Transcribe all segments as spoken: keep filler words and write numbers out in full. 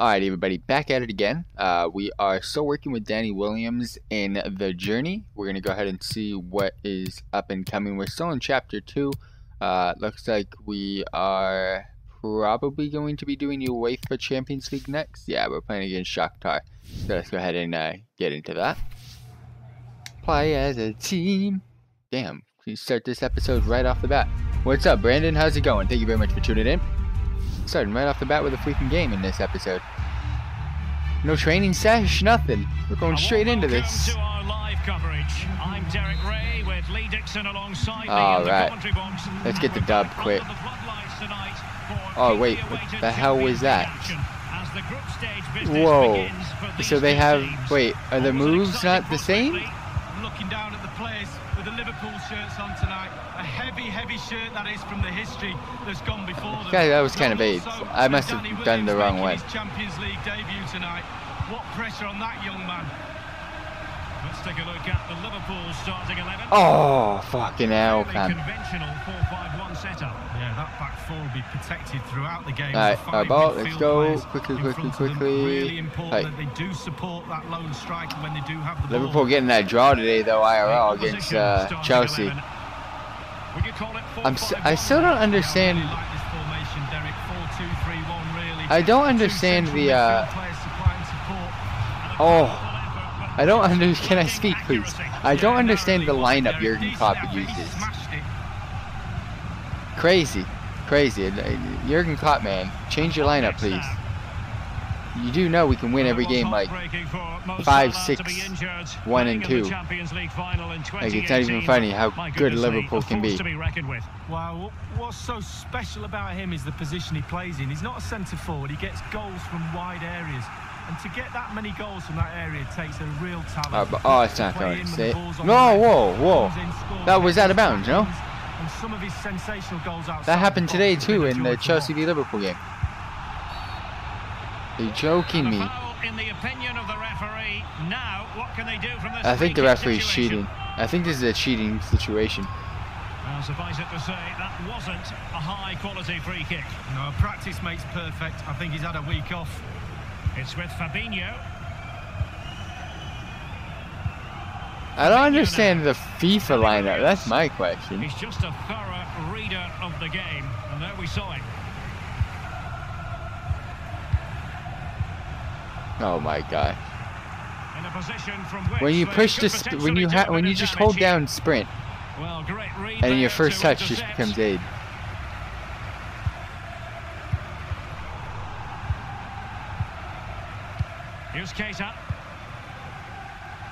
Alright everybody, back at it again. Uh, we are still working with Danny Williams in The Journey. We're going to go ahead and see what is up and coming. We're still in Chapter two. Uh, looks like we are probably going to be doing UEFA Champions League next. Yeah, we're playing against Shakhtar. So let's go ahead and uh, get into that. Play as a team. Damn, we start this episode right off the bat. What's up, Brandon? How's it going? Thank you very much for tuning in. Starting right off the bat with a freaking game in this episode. No training sesh, nothing. We're going straight into this. To our live coverage. I'm Derek Ray with Lee Dixon alongside All me right. The box. Let's get the dub quick. Oh wait, what the hell was that? As the group stage Whoa! So they have teams. Wait, are the moves not the same? I'm looking down at the players with the Liverpool shirts on tonight. A heavy, heavy shirt that is from the history that's gone before them. Yeah, that was kind of AIDS. I must have done the wrong way. Champions League debut tonight. What pressure on that young man. Let's take a look at the Liverpool starting eleven. Oh, fucking hell, man. Conventional four five one setup. Yeah, that back four will be protected throughout the game. All right, all right, ball. Let's go. Quickly, quickly, quickly. Really important right. that they do support that lone striker when they do have the Liverpool ball. Getting that draw today, though, I R L against uh, Chelsea. eleven. I'm s I still don't understand. I don't understand the. Uh, oh, I don't understand. Can I speak, please? I don't understand the lineup Jurgen Klopp uses. Crazy, crazy. Jurgen Klopp, man, change your lineup, please. You do know we can win every game like five, six, one and two. Like, it's not even funny how good Liverpool can be. Wow, what's so special about him is the position he plays in. He's not a centre forward, he gets goals from wide areas. And to get that many goals from that area takes a real talent. Oh, oh it's not going to say. No, whoa, whoa. That was out of bounds, you know? That happened today too in the Chelsea v Liverpool game. You're joking me. In the opinion of the referee, now what can they do from this? I think the referee's cheating. I think this is a cheating situation. Well, suffice it to say, that wasn't a high-quality free kick. No, practice makes perfect. I think he's had a week off. It's with Fabinho. I don't understand the FIFA lineup. That's my question. He's just a thorough reader of the game, and there we saw it. Oh my god! When you push this, when you ha when you just hold down sprint, well, great read and your first touch intercept. Just becomes aid. Here's Keita.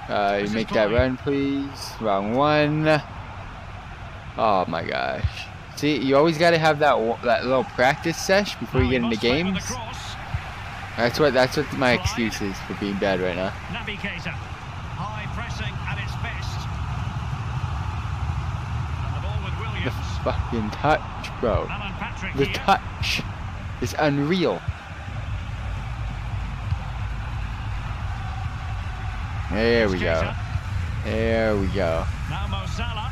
Uh, you make that run, please. Wrong one. Oh my gosh! See, you always got to have that that little practice sesh before you get into games. That's what that's what my excuse is for being bad right now. Naby Keita, high pressing at its best. And the ball with Williams. The fucking touch, bro. The here. touch is unreal. There we go. There we go. Now Mo Salah.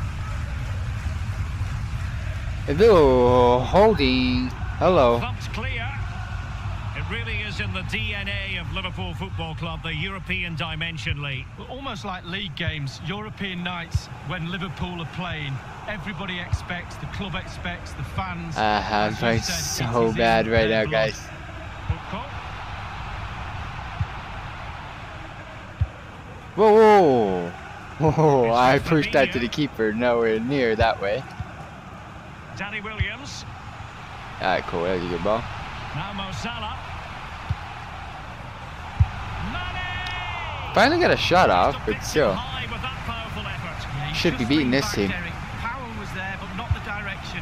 Hello, holding. Hello. Really is in the D N A of Liverpool Football Club, the European dimension, Lee. Almost like league games, European nights, when Liverpool are playing, everybody expects, the club expects, the fans. Uh -huh, I'm playing so bad right now, guys. Whoa, whoa, whoa, I pushed that to the keeper, nowhere near that way. Danny Williams. All right, cool, that was a good ball. Now Mo Salah. Finally got a shot off, but still. Should be beating this team. Power was there, but not the direction.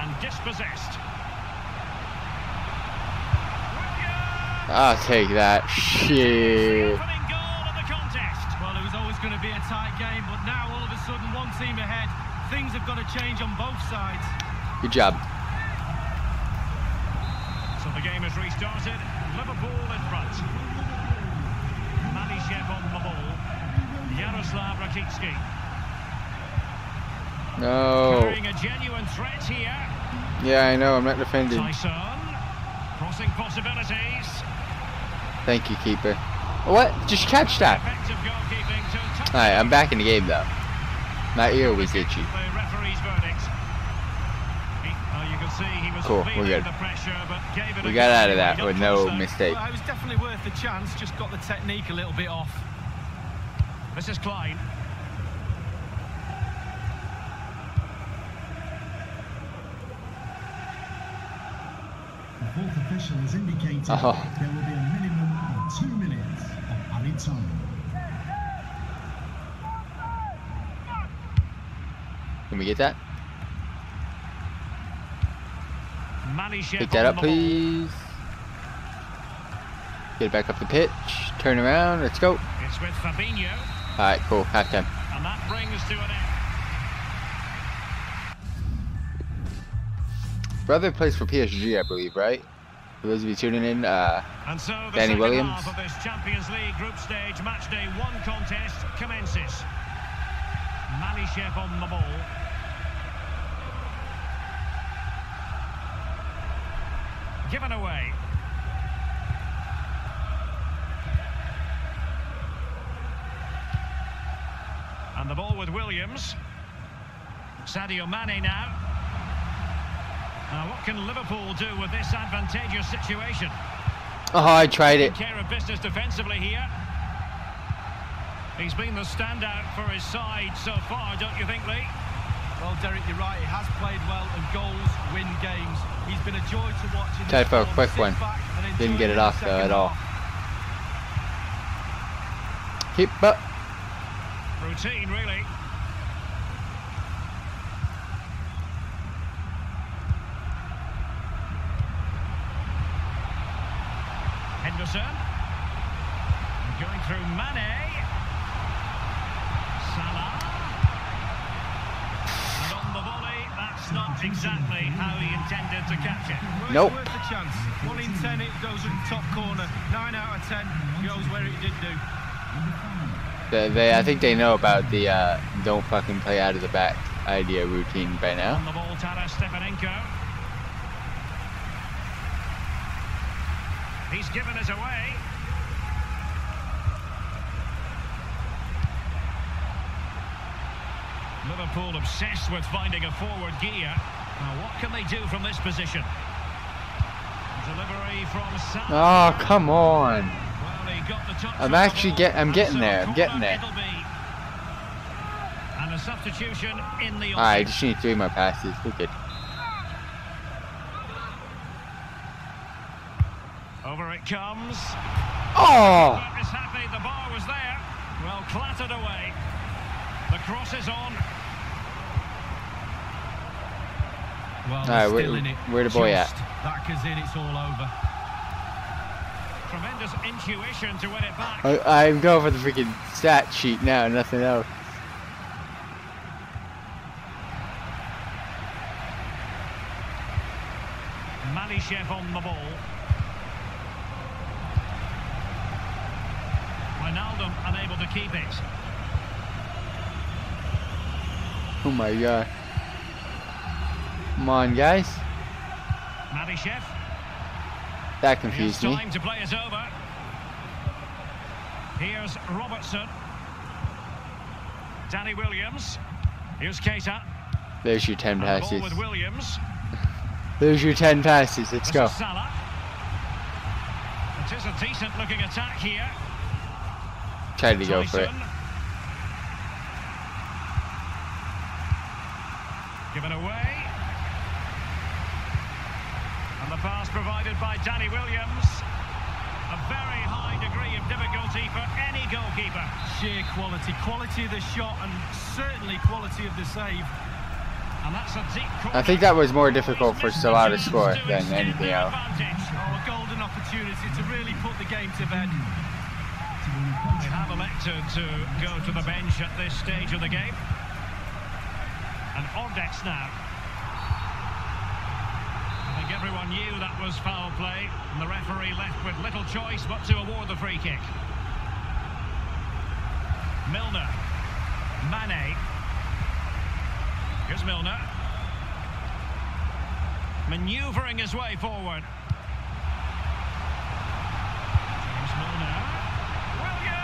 And dispossessed. I'll take that. Shit. Well, it was always going to be a tight game, but now all of a sudden, one team ahead. Things have got to change on both sides. Good job. So the game has restarted. Liverpool in front. On the ball, Yaroslav Rakitsky. No. A genuine threat here. Yeah, I know. I'm not defending. Tyson, crossing possibilities. Thank you, keeper. What? Just catch that. Alright, I'm back in the game though. My ear was itchy. Cool, we're good. We got out of that with no mistake. Well, it was definitely worth the chance, just got the technique a little bit off. This is Klein. The fourth official has indicated oh. there will be a minimum of two minutes of added time. Can we get that? Pick that up, please. Get it back up the pitch. Turn around. Let's go. It's with Fabinho. All right, cool. Half time. And that brings to an end. Brother plays for P S G, I believe, right? For those of you tuning in, uh, and so the Danny Williams. Half of this Champions League group stage match day one contest commences. Malichev on the ball. Given away. And the ball with Williams. Sadio Mane now. Now what can Liverpool do with this advantageous situation? Oh, I tried it. Care of business defensively here. He's been the standout for his side so far, don't you think, Lee? Well, Derek, you're right. He has played well, and goals win games. He's been a joy to watch. Tied for a quick one. Didn't get it off though at all. Keep up. Routine, really. Henderson going through Mane. Salah. Not exactly how he intended to catch it. Nope. Worth the chance. One in ten, it goes in top corner. Nine out of ten goes where it did do. They, they I think they know about the uh, don't fucking play out of the back idea routine by now. On the ball, Tara Stepanenko. He's given us away. Liverpool obsessed with finding a forward gear. Now what can they do from this position? Delivery from Salah. Oh, come on. Well, he got the touch. I'm actually get I'm getting there. I'm getting there. And a substitution in the All right, I just need three more passes. We're good. Over it comes. Oh. But is happy the bar was there. Well, clattered away. The cross is on. Well, all right, where, in it. where the boy Just at? Back is in, it's all over. Tremendous intuition to win it back. I, I'm going for the freaking stat sheet now, nothing else. Malichev on the ball. Wijnaldum unable to keep it. Oh my god. Come on, guys. Malichev. That confused Here's me. Time to play is over. Here's Robertson. Danny Williams. Here's Keita. There's your ten passes. With Williams. There's your ten passes. Let's go. Salah. It is a decent looking attack here. Tried to go for it. Given away, and the pass provided by Danny Williams. A very high degree of difficulty for any goalkeeper. Sheer quality, quality of the shot, and certainly quality of the save. And that's a deep corner. I think that was more difficult for Salah to score than anything else. Oh, a golden opportunity to really put the game to bed. They have elected to go to the bench at this stage of the game. And Ordex now. I think everyone knew that was foul play, and the referee left with little choice but to award the free kick. Milner. Mane. Here's Milner. Manoeuvring his way forward.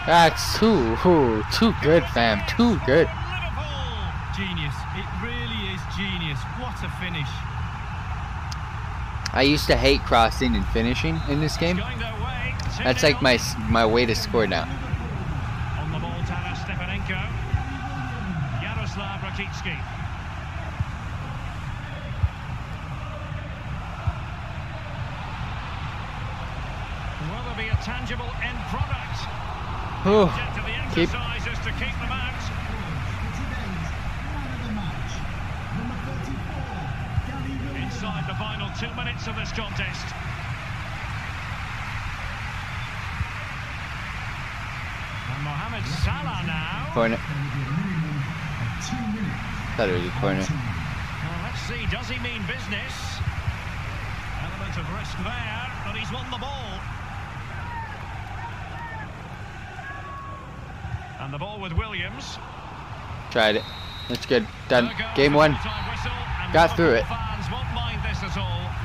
That's too, ooh, too good, fam. Too good. Genius. It really is genius. What a finish. I used to hate crossing and finishing in this game. That's like my my way to score now. On the ball, Tara Stepanenko. Yaroslav Rakitsky. Will there be a tangible end product? The object of the exercise is to keep them out. Inside the final two minutes of this contest. Mohamed Salah now. Corner. Thought it was a corner. Well, let's see, does he mean business? Element of risk there, but he's won the ball. And the ball with Williams. Tried it. That's good. Done. Game one. Got through it.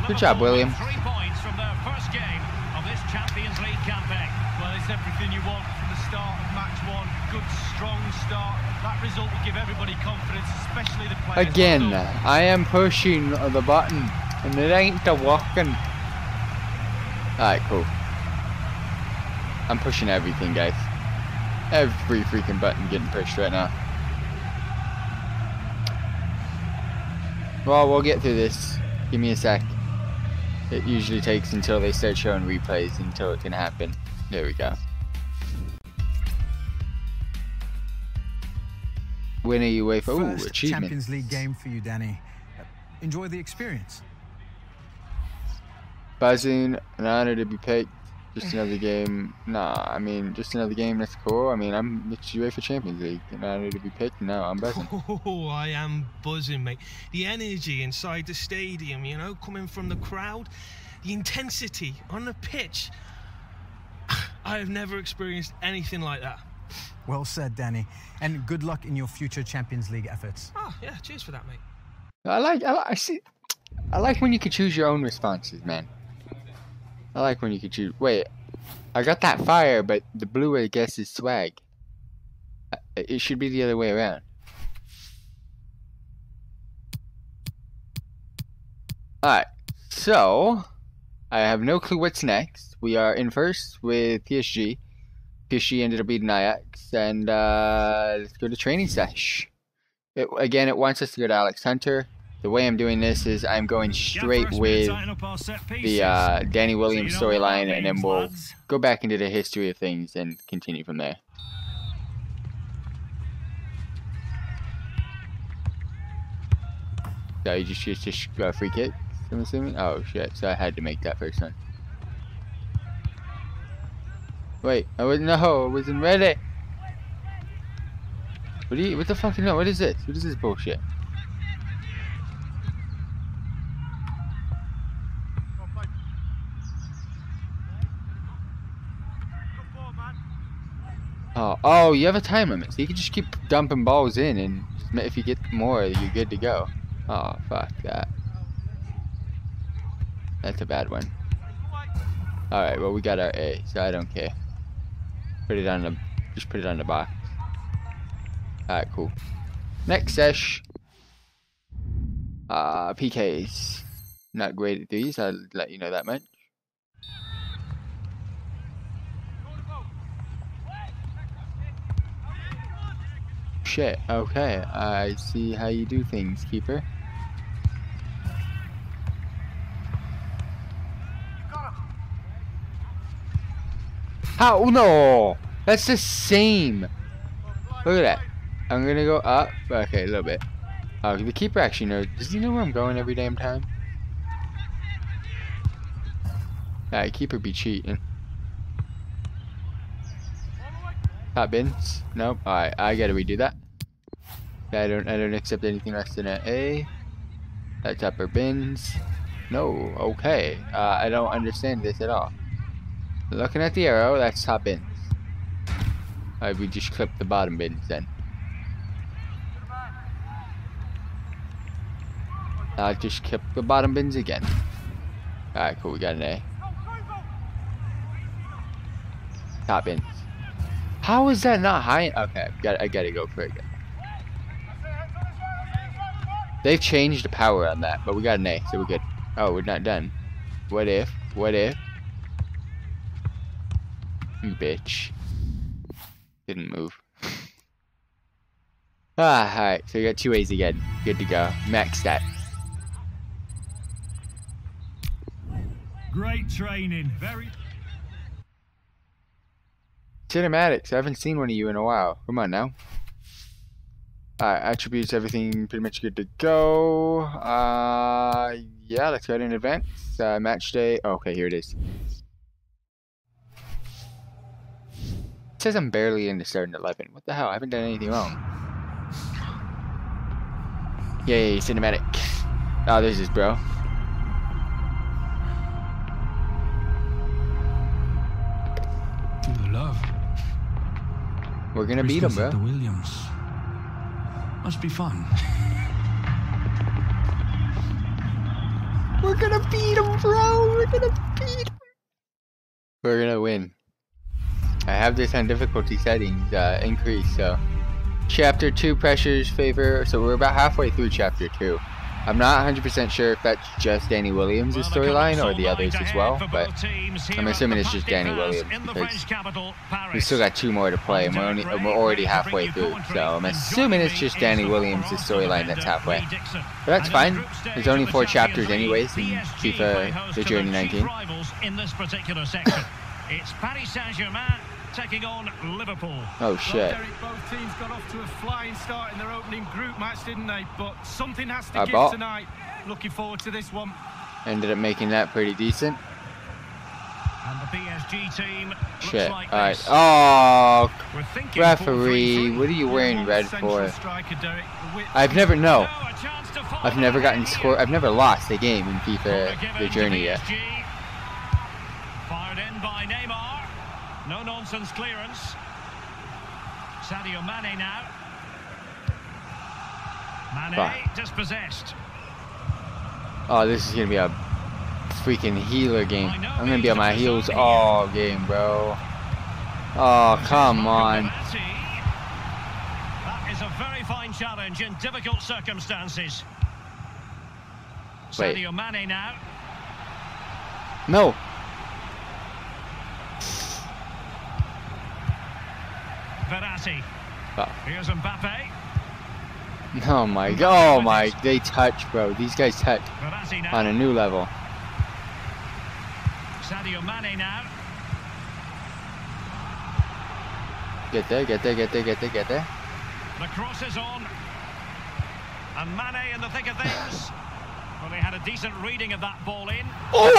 Good job, Williams. Three points from their first game of this Champions League campaign. Well, it's everything you want from the start of match one. Good, strong start. That result will give everybody confidence, especially the players. Again, I am pushing the button, and it ain't a walking. Alright, cool. I'm pushing everything, guys. Every freaking button getting pushed right now. Well, we'll get through this. Give me a sec. It usually takes until they start showing replays until it can happen. There we go. Winner UEFA. Ooh, achievement. Champions League game for you, Danny. Enjoy the experience. Buzzing, an honor to be picked. Just another game. Nah, I mean, just another game. That's cool. I mean, I'm it's UEFA Champions League, and I need to be picked. No, I'm buzzing. Oh, I am buzzing, mate. The energy inside the stadium, you know, coming from the crowd, the intensity on the pitch. I have never experienced anything like that. Well said, Danny, and good luck in your future Champions League efforts. Ah, yeah, cheers for that, mate. I like, I like, I see, I like when you can choose your own responses, man. I like when you can choose. Wait, I got that fire, but the blue, I guess, is swag. It should be the other way around. Alright, so I have no clue what's next. We are in first with P S G. P S G ended up beating Ajax, and uh, let's go to training sesh. It, again, it wants us to go to Alex Hunter. The way I'm doing this is I'm going straight with the uh, Danny Williams storyline, and then we'll go back into the history of things and continue from there. So you just just, just uh, free kicks, I'm assuming? Oh shit, so I had to make that first one. Wait, I wasn't, no, I wasn't ready. What do you, what the fuck, no, what is this? What is this bullshit? Oh, oh, you have a time limit, so you can just keep dumping balls in, and if you get more, you're good to go. Oh, fuck that. That's a bad one. Alright, well, we got our A, so I don't care. Put it on the, just put it on the box. Alright, cool. Next sesh. Uh, P Ks. Not great at these, I'll let you know that much. Shit, okay, I see how you do things, keeper. How? No! That's the same! Look at that. I'm gonna go up. Okay, a little bit. Oh, the keeper actually knows. Does he know where I'm going every damn time? Alright, keeper be cheating. Top bins? Nope. Alright, I gotta redo that. I don't I don't accept anything less than an A. That's upper bins. No, okay. Uh, I don't understand this at all. Looking at the arrow, that's top bins. Alright, we just clip the bottom bins then. I'll just clip the bottom bins again. Alright, cool, we got an A. Top bins. How is that not high? Okay, I gotta, I gotta go for it again. They've changed the power on that, but we got an A, so we're good. Oh, we're not done. What if? What if? Bitch. Didn't move. Ah, alright, so we got two A's again. Good to go. Max that. Great training. Very cinematics. I haven't seen one of you in a while. Come on now. Alright, attributes, everything pretty much good to go. Uh, yeah, let's go to an event. Uh, match day. Oh, okay, here it is. It says I'm barely in the starting eleven. What the hell? I haven't done anything wrong. Yay, cinematic. Oh, there's this, bro. Love. We're gonna beat him, bro. The Williams. Must be fun. We're gonna beat him, bro. We're gonna beat him. We're gonna win. I have this on difficulty settings uh, increase. So, chapter two pressures favor. So we're about halfway through chapter two. I'm not one hundred percent sure if that's just Danny Williams' well, storyline or the others as well, but I'm assuming it's just Danny Williams because we still got two more to play and we're, only, and we're already halfway through, so I'm assuming it's just Danny Williams' storyline that's halfway. But that's fine, there's only four chapters anyways in FIFA The Journey nineteen. It's Paris Saint-Germain taking on Liverpool. Oh shit. Well, Derek, both teams got off to a flying start in their opening group match, didn't they? But something has to give tonight. Looking forward to this one. Ended up making that pretty decent. And the P S G team shit. Looks like all right. This. Oh, referee, what are you wearing red for? Striker, Derek, I've never no. I've never gotten score. I've never lost a game in FIFA The Journey yet. Fired in by Neymar. No nonsense clearance. Sadio Mane now. Mane Fuck. dispossessed. Oh, this is gonna be a freaking healer game. I'm gonna be on my heels all game, bro. Oh, come on. That is a very fine challenge in difficult circumstances. Wait. Sadio Mane now. No. Verratti. Oh. Here's Mbappe. Oh my god, oh my, they touch, bro. These guys touch on a new level. Sadio Mane now. Get there, get there, get there, get there, get there. The cross is on. And Mane in the thick of things. Well, they had a decent reading of that ball in. Oh!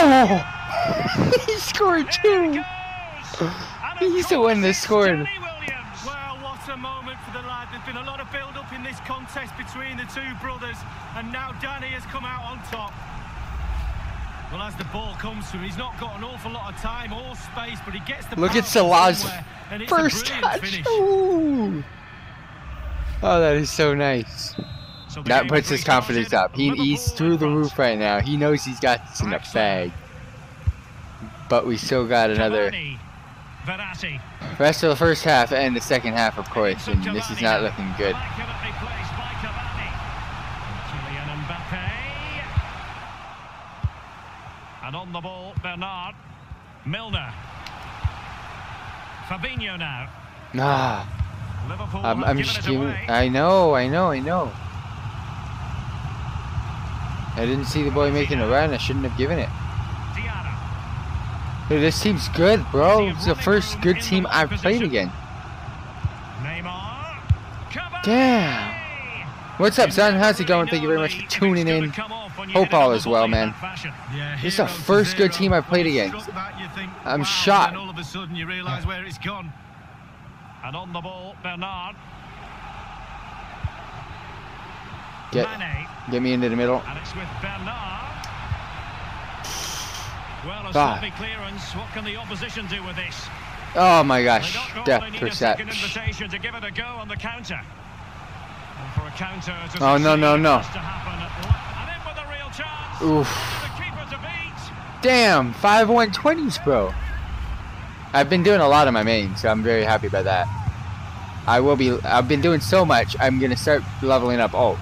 He scored two! He's the one that scored. A moment for the lad. There's been a lot of build-up in this contest between the two brothers, and now Danny has come out on top. Well, as the ball comes to him, he's not got an awful lot of time or space, but he gets the. Look at Salah's first touch. Ooh. Oh, that is so nice. So that puts his confidence up. He, he's through the roof right now. He knows he's got this in the bag. But we still got another. Verratti. Rest of the first half and the second half, of course, and this is not looking good. Kylian Mbappe. And on the ball, Bernard. Milner. Fabinho now. Nah. Liverpool I'm, I'm just giving. I know, I know, I know. I didn't see the boy making a run. I shouldn't have given it. Dude, this team's good, bro. It's the first good team I've played again. Damn. What's up, son? How's it going? Thank you very much for tuning in. Hope all is well, man. This is the first good team I've played again. I'm shocked. All of a sudden, you realize where it's gone. And on the ball, Bernard. Get, get me into the middle. And it's with Bernard. Well, a sloppy clearance. What can the opposition do with this? Oh my gosh! Death perception. Invitation to give it a go on the counter. And for a counter to oh no no no! And in with a real chance. Oof! The keeper to beat. Damn! five one twenties, bro. I've been doing a lot of my main, so I'm very happy by that. I will be, I've been doing so much, I'm going to start leveling up alt,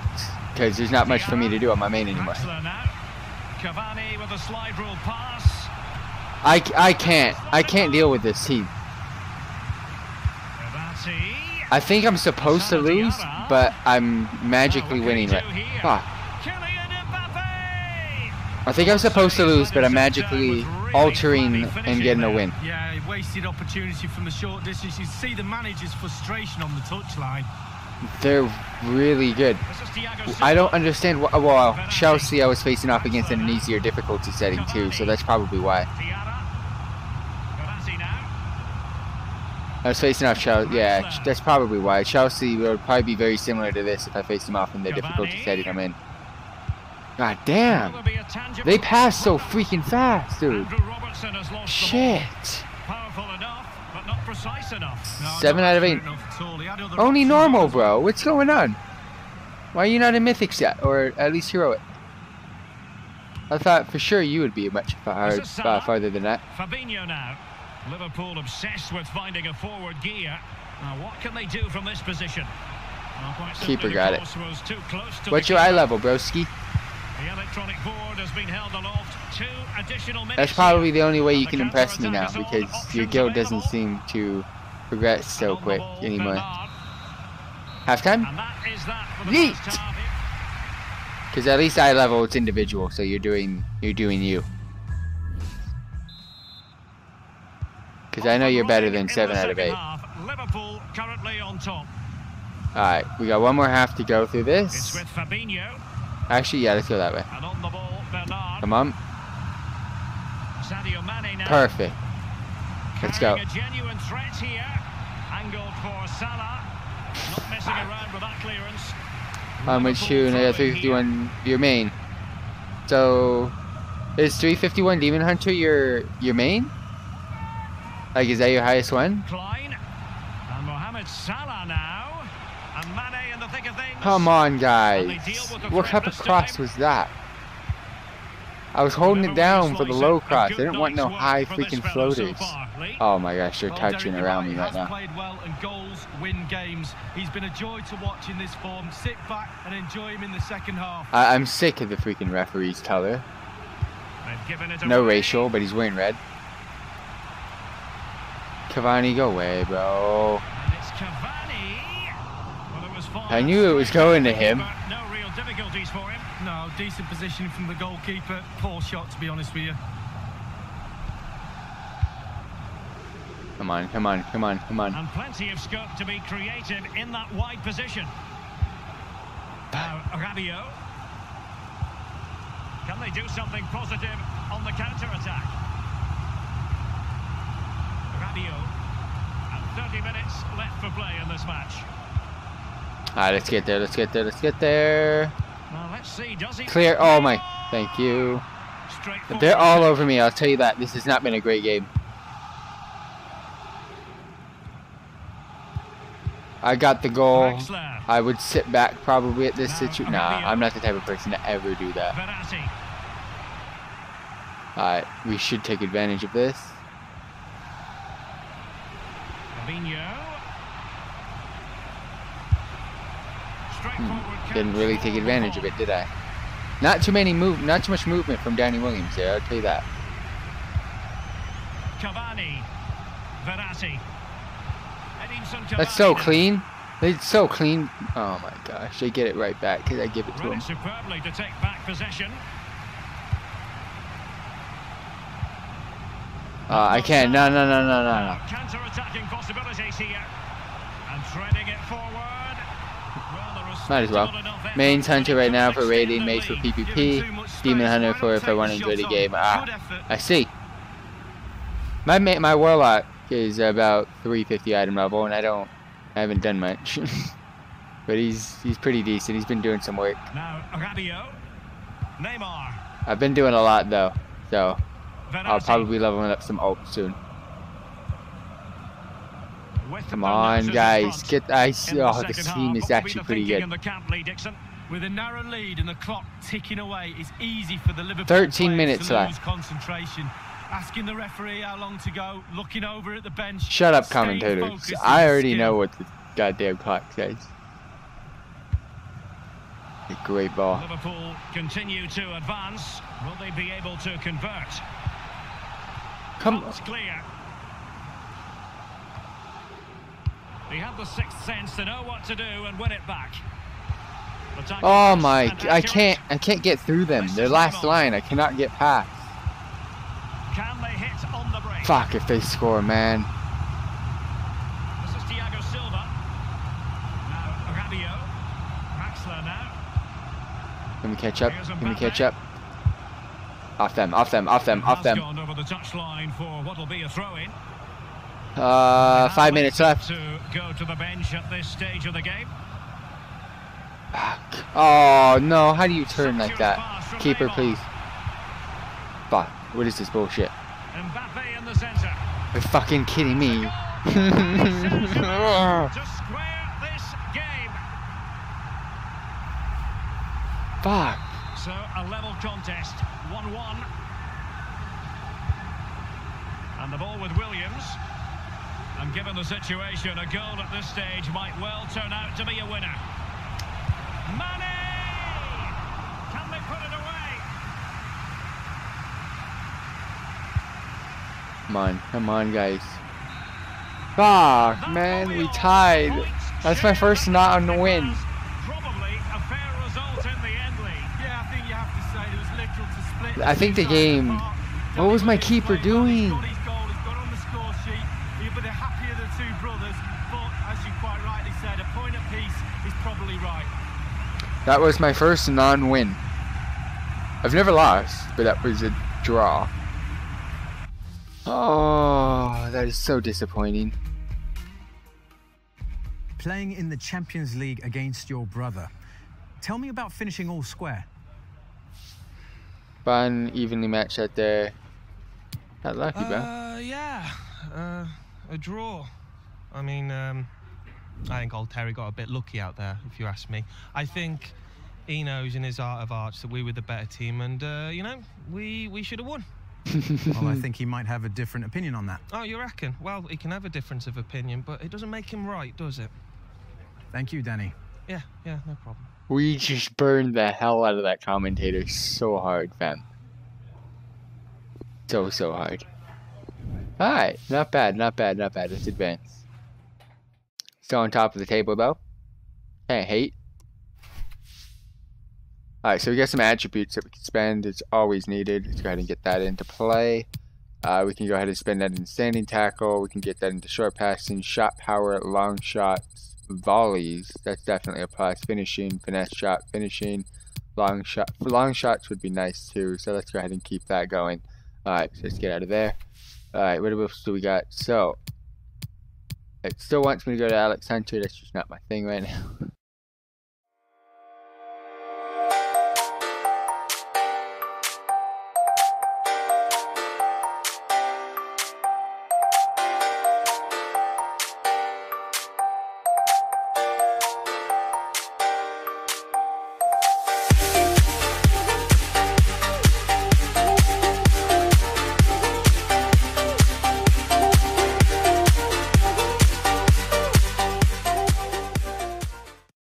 because there's not much for me to do on my main anymore. Cavani with a slide rule pass. I, I can't, I can't deal with this team. I think I'm supposed to lose, but I'm magically winning it. Fuck. I think I'm supposed to lose, but I'm magically altering and getting a win. Yeah, wasted opportunity from the short distance. You see the manager's frustration on the touchline. They're really good. I don't understand why. Well, Chelsea I was facing off against in an easier difficulty setting too, so that's probably why. I was facing off Chelsea. Yeah, that's probably why. Chelsea would probably be very similar to this if I faced them off in the difficulty setting I'm in. God damn! They pass so freaking fast, dude. Shit. Seven out of eight. Only normal, bro. What's going on? Why are you not in Mythics yet, or at least Heroic? I thought for sure you would be much far, uh, farther than that. Fabinho now. Liverpool obsessed with finding a forward gear. Now what can they do from this position? Well, keeper got it. What's your eye level, broski? The electronic board has been held aloft. Two additional minutes. That's probably the only way you can impress me now, because your guild doesn't seem to progress so quick anymore. Halftime? Neat! Because at least eye level, it's individual, so you're doing, you're doing you. Because I know you're better than seven out of eight. Liverpool currently on top. All right, we got one more half to go through this. It's with Fabinho. Actually, yeah, let's go that way. And on the ball, Bernard. Come on. Sadio Mane now. Perfect. Let's go. A genuine threat here. Angled for Salah. Not messing around with that clearance. How much you another three fifty-one your main? So is three fifty-one Demon Hunter your your main? Like, is that your highest one? Klein and Mohamed Salah now. Mane in the thick of things. Come on, guys. What type of cross was that? I was holding it down for the low cross. I didn't want no high freaking floaters. Oh my gosh, they're touching around me right now. Played well and goals win games. He's been a joy to watch in this form. Sit back and enjoy him in the second half. I I'm sick of the freaking referee's color. No racial, but he's wearing red. Cavani, go away, bro. And it's Cavani. I knew it was going to him. No real difficulties for him. No, decent position from the goalkeeper. Poor shot, to be honest with you. Come on, come on, come on, come on. And plenty of scope to be created in that wide position. Now, Rabiot. Can they do something positive on the counter-attack? Rabiot. And thirty minutes left for play in this match. Alright, let's get there, let's get there, let's get there. Well, let's see, does he clear? Oh my, thank you. But they're all over me, I'll tell you that. This has not been a great game. I got the goal. I would sit back probably at this situation. Nah, I'm not the type of person to ever do that. Alright, we should take advantage of this. Hmm. Didn't really take advantage of it, did I? Not too many move, not too much movement from Danny Williams there. I'll tell you that. Cavani, Verratti, Edinson Cavani. That's so clean. It's so clean. Oh my gosh, they get it right back because I give it to them. Superbly to take back possession. Uh, I can't. No, no, no, no, no, no. Counter-attacking possibilities here, and threading it forward. Might as well. Main's Hunter right now for raiding, Mace for PvP, Demon Hunter for if I want to enjoy the game. Ah, I see. My my Warlock is about three fifty item level, and I don't, I haven't done much. But he's he's pretty decent. He's been doing some work. Now Rabiot, Neymar. I've been doing a lot though, so I'll probably level up some ult soon. Come on, guys! Get ice. Oh, this team is actually pretty good. With a narrow lead and the clock ticking away, it's easy for the Liverpool thirteen minutes left. Concentration. asking the referee how long to go, looking over at the bench. Shut up, commentators. I already know what the goddamn clock says. A great ball. Liverpool continue to advance. Will they be able to convert? Come on. Clear. They have the sixth sense to know what to do and win it back. Oh my, I can't, I can't get through them. Their last line, I cannot get past. Can they hit on the break? Fuck if they score, man. This is Tiago Silva. Now Rabiot. Raxler now. Can we catch up? Can we catch up? Off them, off them, off them, off them. Over the touchline for what will be a throw-in. Uh, five minutes left. To go to the bench at this stage of the game. Fuck. Oh no, how do you turn like that? Keeper, please. Fuck, what is this bullshit? Mbappe in the center. You're fucking kidding me. To square this game. Fuck. So a level contest, one one. And the ball with Williams. And given the situation, a goal at this stage might well turn out to be a winner. Mane! Can they put it away? Come on, come on, guys. Fuck, man, we tied. That's my first not on the win. Probably a fair result in the end league. Yeah, I think you have to say it was literal to split. I think the game. What was my keeper doing? He's got on the score sheet. He'll be the happier of the two brothers. But as you quite rightly said, a point apiece is probably right. That was my first non-win. I've never lost, but that was a draw. Oh, that is so disappointing. Playing in the Champions League against your brother. Tell me about finishing all square. Fun, evenly matched out there. Not lucky, uh, bro. Yeah, uh, a draw. I mean, um... I think old Terry got a bit lucky out there, if you ask me. I think he knows in his art of arts that we were the better team and, uh, you know, we, we should have won. Well, I think he might have a different opinion on that. Oh, you reckon? Well, he can have a difference of opinion, but it doesn't make him right, does it? Thank you, Danny. Yeah, yeah, no problem. We just burned the hell out of that commentator so hard, fam. So, so hard. All right, not bad, not bad, not bad. Let's advance. Still on top of the table though. Can't hate. Alright, so we got some attributes that we can spend. It's always needed. Let's go ahead and get that into play. Uh, we can go ahead and spend that in standing tackle. We can get that into short passing, shot power, long shots, volleys. That's definitely a plus. Finishing, finesse shot, finishing, long shot. Long shots would be nice too. So let's go ahead and keep that going. Alright, so let's get out of there. Alright, what else do we got? So it still wants me to go to Alex Hunter. That's just not my thing right now.